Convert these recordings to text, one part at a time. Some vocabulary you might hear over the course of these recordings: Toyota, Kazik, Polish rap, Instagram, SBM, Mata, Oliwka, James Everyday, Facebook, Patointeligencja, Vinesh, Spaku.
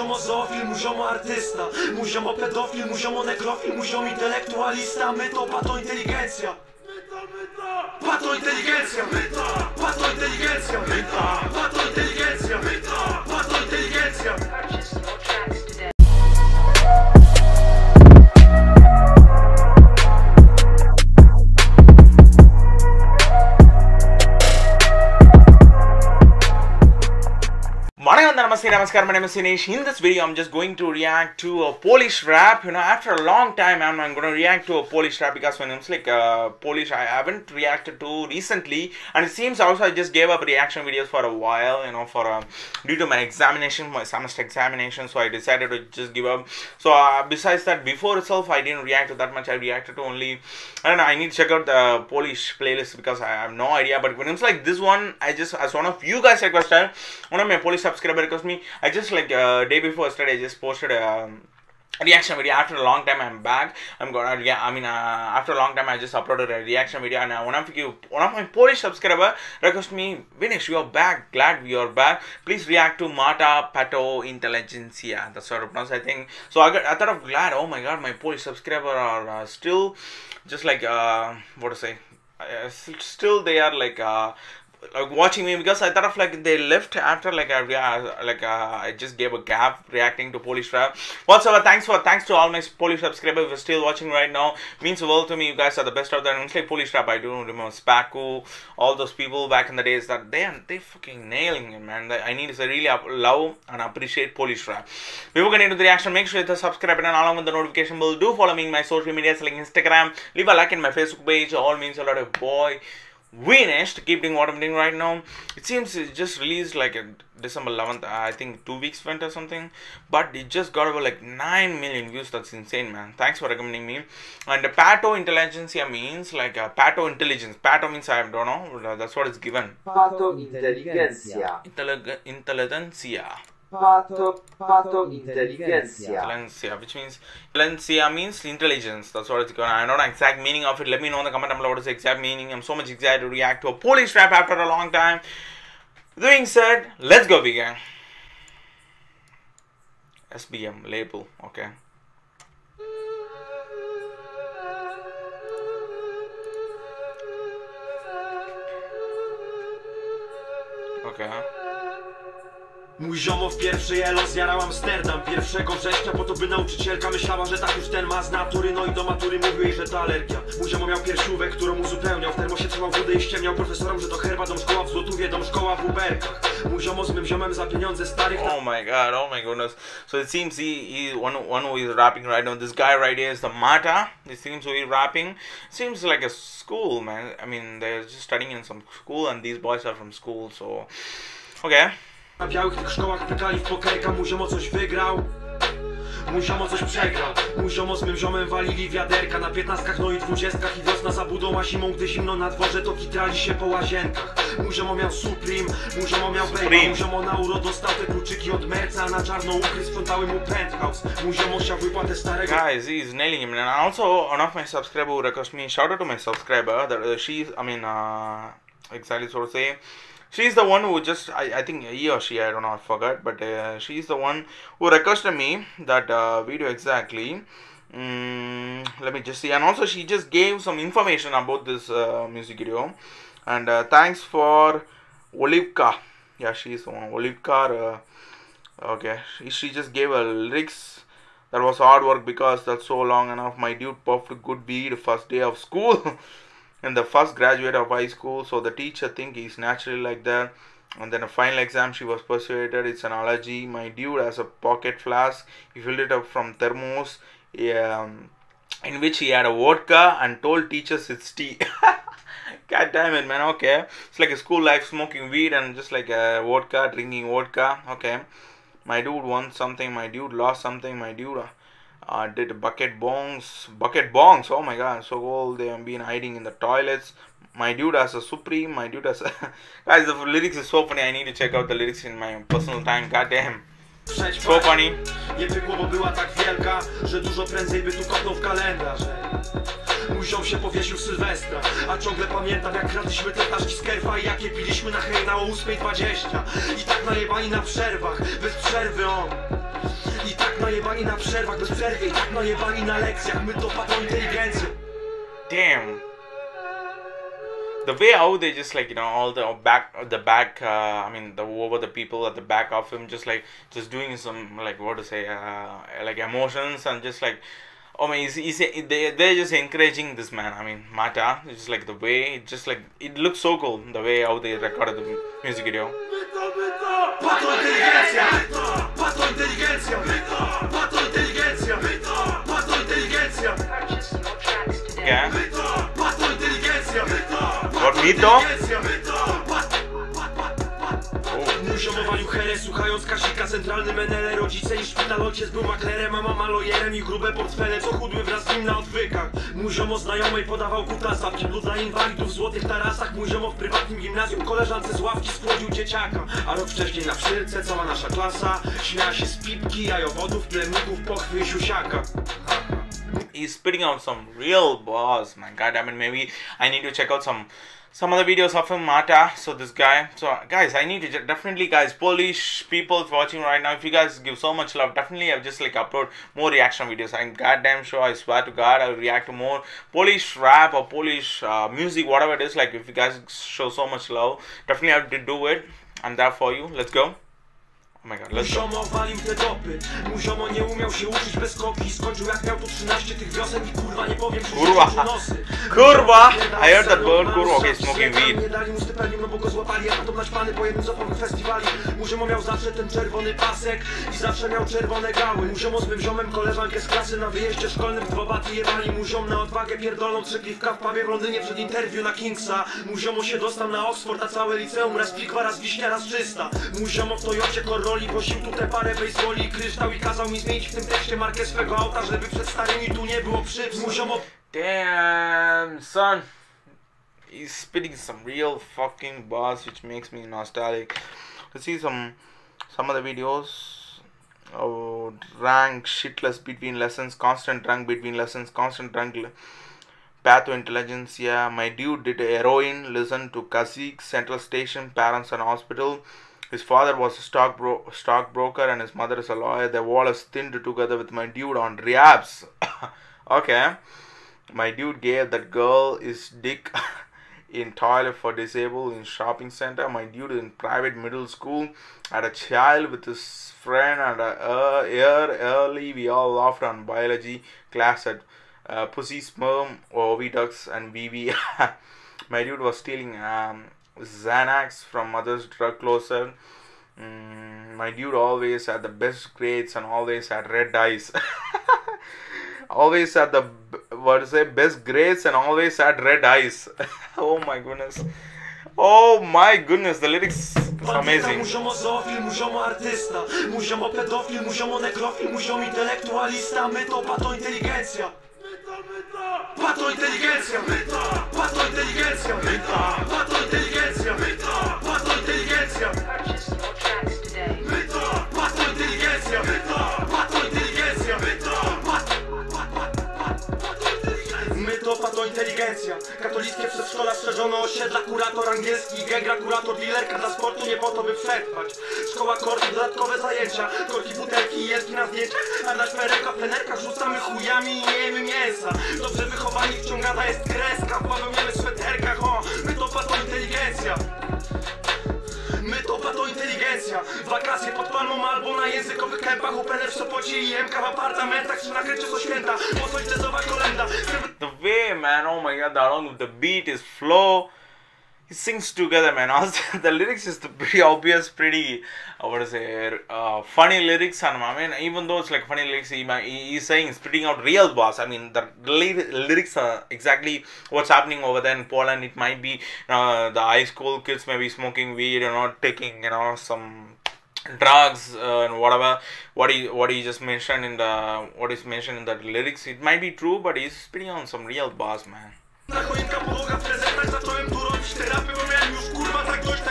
muziomo zoofil, muziomo artysta, muziomo pedofil, muziomo nekrofil, muziomo intelektualista. My to patointeligencja. Patointeligencja. My to patointeligencja. My to patointeligencja. My to patointeligencja. Namaskar, my name is Vinesh. In this video, I'm just going to react to a Polish rap. You know, after a long time, I'm going to react to a Polish rap because when it's like Polish, I haven't reacted to recently. And it seems also I just gave up reaction videos for a while, you know, for due to my examination, my semester examination. So I decided to just give up. So besides that, before itself, I didn't react to that much. I reacted to only, I don't know, I need to check out the Polish playlist because I have no idea. But when it's like this one, I just, as one of you guys requested, one of my Polish subscribers requested me, I just like day before yesterday I just posted a reaction video. After a long time I'm back. I'm gonna, yeah, I mean after a long time I just uploaded a reaction video, and one of my Polish subscriber requested me, Vinesh, you are back, glad you are back, please react to Mata Patointeligencja. That's what it pronounced, I think. So I thought of glad, oh my god, my Polish subscriber are still just like what to say, still they are like watching me, because I thought of like they left after like I just gave a gap reacting to Polish rap. Whatsoever, thanks to all my Polish subscribers who are still watching right now. Means the world to me. You guys are the best out there. And it's like Polish rap, I do remember Spaku, all those people back in the days that they fucking nailing it, man. I need to really love and appreciate Polish rap. Before getting into the reaction, make sure you hit the subscribe button along with the notification bell. Do follow me in my social medias like Instagram. Leave a like in my Facebook page. All means a lot of boy Vinesh to keep doing what I'm doing right now. It seems it just released like December 11th, I think 2 weeks went or something, but it just got over like 9 million views. That's insane, man. Thanks for recommending me. And Patointeligencja means like Pato intelligence. Pato means I don't know, that's what it's given. Patointeligencja. Intelligencia. Patointeligencja, which means inteligencia means intelligence. That's what it's going. I don't know the exact meaning of it. Let me know in the comment below what is the exact meaning. I'm so much excited to react to a Polish rap after a long time. With that being said, let's go, vegan. SBM label, okay. Okay. Mój ziomo w pierwszej elo zjarał Amsterdam 1 września, po to by nauczycielka myślała, że tak już ten ma z natury. No i do matury mówił jej, że to alergia. Mój ziomo miał piersiówkę, którą uzupełniał. W termosie trzymał wodę i ściemniał profesorom, że to herba. Dom szkoła w Złotówie, dom szkoła w Uberkach. Mój ziomo z mym ziomem za pieniądze starych. Oh my god, oh my goodness. So it seems one who is rapping right now, this guy right here is the Mata. It seems who is rapping. It seems like a school, man. I mean, they're just studying in some school and these boys are from school, so... Okay. Na białych tych szkołach pytali w pokerka, mój ziomo coś wygrał, mój ziomo coś przegrał. Mój ziomo z mym ziomem walili wiaderka na 15-kach, no i 20-kach. I wiosna za budą, a zimą, gdy zimno na dworze, to kitrali się po łazienkach. Mój ziomo miał Supreme, mój ziomo miał Bejba. Mój ziomo na uro dostał te kluczyki od Merca, na czarno ukry sprzątały mu penthouse. Mój ziomo chciał wypłatę starego. Guys, he's nailing him. And also one of my subscriber who requested me, shout out to my subscriber that exactly so to say, she's the one who just, I think he or she, I don't know, I forgot, but she's the one who requested me that video exactly. Let me just see. And also she just gave some information about this music video. And thanks for Oliwka. Yeah, she's the one, Oliwka. Okay, she just gave a lyrics. That was hard work because that's so long enough. My dude puffed a good weed the first day of school. And the first graduate of high school, so the teacher think he's naturally like that. And then a final exam, she was persuaded it's an allergy. My dude has a pocket flask. He filled it up from thermos, in which he had a vodka and told teachers it's tea. God damn it, man. Okay, it's like a school life, smoking weed and just like a vodka, drinking vodka. Okay, my dude won something. My dude lost something. My dude. Did bucket bongs, oh my god, so all they have been hiding in the toilets. My dude has a Supreme, my dude has a... Guys, the lyrics is so funny, I need to check out the lyrics in my personal time, goddamn. So funny. Nie pykło, bo była tak wielka, że dużo prędzej by tu kopnął w kalendarz. Mój ziom się powiesił w Sylwestra, a ciągle pamiętam jak kradliśmy te taszki z kerfa i jakie piliśmy na hejna o 8:20. I tak najebani na przerwach, bez przerwy on. jebani na przerwach bez przerwy i tak najebani na lekcjach, my to patointeligencja. Damn. The way how they just like, you know, all the people at the back of him just like doing some like what to say like emotions and just like, oh man, they're just encouraging this man. I mean Mata, just like the way, just like it looks so cool the way how they recorded the music video. Okay. Muszę owalił herę, słuchając Kazika, centralny menele. Rodzice i szpital, ojciec był maklerem, a mama lojerem i grube portfele, co chudły wraz z nim na odwykach. Mój ziomo znajomej podawał kutasa w kiblu dla inwalidów w złotych tarasach. Mój ziomo w prywatnym gimnazjum koleżance z ławki spłodził dzieciaka. A rok wcześniej na wszylce cała nasza klasa śmiała się z pipki, jajowodów, plemników, pochwy i siusiaka. He's spitting out some real bars, my god. I mean, maybe I need to check out some other videos of him, Mata. So this guy, so guys, I need to definitely, guys, Polish people watching right now, if you guys give so much love, definitely I've just like upload more reaction videos. I'm goddamn sure, I swear to god, I'll react to more Polish rap or Polish music, whatever it is. Like if you guys show so much love, definitely I have to do it. I'm there for you. Let's go. Oh my god, let's go. Mój ziomo walił te dopy, mój ziomo nie umiał się uczyć bez koki. Skończył jak miał tu 13 tych wiosen i kurwa nie powiem, czy się nosy. Kurwa! I heard that bird, kurwa, okay, smoking weed. Nie dali mu stypendium, no bo go złapali, a potem naćpany po jednym z opowiem festiwali. Mój ziomo miał zawsze ten czerwony pasek i zawsze miał czerwone gały. Mój ziomo z mym ziomem koleżankę z klasy na wyjeździe szkolnym w Dwobaty jebali. Mój ziom na odwagę pierdolą 3 piwka w pubie w Londynie przed interwiu na Kingsa. Mój ziomo się dostał na Oxford, a całe liceum raz pikwa, raz wiśnia, raz czysta. Mój ziomo w Toyocie posił tutaj parę baseboli i kryształ i kazał mi zmienić w tym tekście markę swego auta, żeby przed starymi tu nie było przypsów. Damn, son. He's spitting some real fucking bars which makes me nostalgic. Let's see some other videos. Oh, drunk shitless between lessons, constant drunk between lessons, constant drunk. Patointeligencja, my dude did heroin, listen to Kazik, Central Station, parents and hospital. His father was a stockbroker and his mother is a lawyer. Their wall is thinned together with my dude on rehabs. Okay. My dude gave that girl his dick in toilet for disabled in shopping center. My dude in private middle school had a child with his friend and a year early. We all laughed on biology class at pussy, sperm, oviducts and VV. My dude was stealing Xanax from mother's drug closet. My dude always had the best grades and always had red eyes. Always had the best grades and always had red eyes. Oh my goodness. Oh my goodness, the lyrics is amazing. Mój ziomo zoofil, mój ziomo artysta, mój ziomo pedofil, mój ziomo nekrofil, mój ziomo intelektualista. My to patointeligencja. Patointeligencja, my to patointeligencja, my to patointeligencja, my to patointeligencja. My to patointeligencja, my to patointeligencja, my to patointeligencja. My to patointeligencja. Katolickie przedszkola strzeżono osiedla, kurator angielski, gegra, kurator, dealerka dla sportu nie po to, by przetrwać. Szkoła korki, dodatkowe zajęcia, korki, butelki i jelki na zdjęciach, a na szpereka, plenerkach rzucamy chujami i jemy mięsa. Dobrze wychowani, wciągana jest kreska, bawełniamy w sweterkach, o, my to patointeligencja. My to patointeligencja. Wakacje pod palmą albo na językowych kępach, upener w Sopocie i jemka w apartamentach, czy na kręcie co święta, bo coś tezowa kolenda. The way, man, oh my god, along with the beat is flow. He sings together, man. Also, the lyrics is the pretty obvious, pretty, what to say, funny lyrics. And I mean, even though it's like funny lyrics, he's saying spitting out real bars. I mean, the lyrics are exactly what's happening over there in Poland. It might be the high school kids maybe smoking weed or not taking, you know, some drugs and whatever. What he just mentioned in the lyrics, it might be true, but he's spitting out some real bars, man.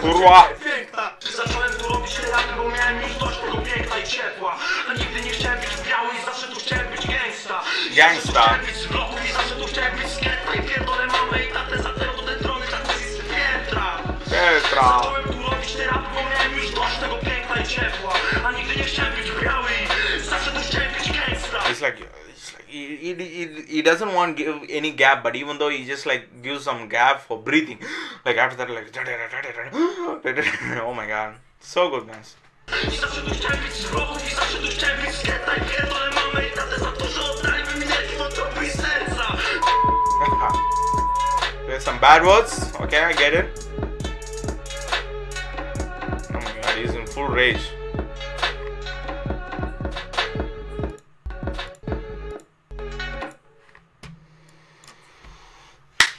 Kurwa! Zacząłem tu robić terapy, bo miałem już dość tego piękna i ciepła. A nigdy nie chciałem być biały i zawsze tu chciałem być gangsta. Gangsta. I zawsze tu chciałem być skęta i pierdolę mamę i tatę za tego do dendrony, tak jest Pietra. Zacząłem tu robić terapy, bo miałem już dość tego piękna i ciepła. A nigdy nie chciałem być biały i zawsze tu chciałem być gangsta. He doesn't want to give any gap, but even though he just like gives some gap for breathing, like after that, like oh my god, so good, guys. There's some bad words, okay, I get it. Oh my god, he's in full rage.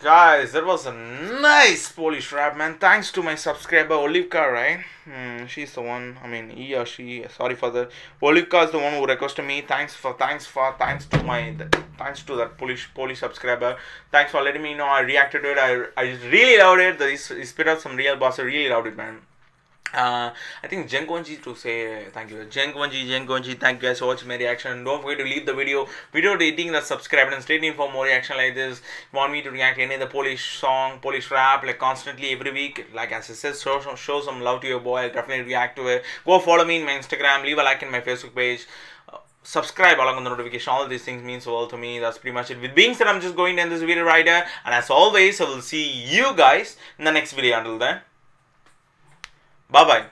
Guys, that was a nice Polish rap, man. Thanks to my subscriber Oliwka, right? She's the one. I mean, he or she. Sorry for that. Oliwka is the one who requested me. Thanks to that Polish subscriber. Thanks for letting me know. I reacted to it. I really loved it. He spit out some real boss. I really loved it, man. I think Jenkonji to say thank you. Jenkonji, thank you guys for watching my reaction. Don't forget to leave the video rating, that subscribe, and stay tuned for more reaction like this. If you want me to react to any of the Polish song, Polish rap, like constantly every week, like as I said, show some love to your boy. I'll definitely react to it. Go follow me in my Instagram, leave a like in my Facebook page, subscribe along with the notification. All these things means the world to me. That's pretty much it. With being said, I'm just going to end this video right here, and as always, I will see you guys in the next video. Until then, bye-bye.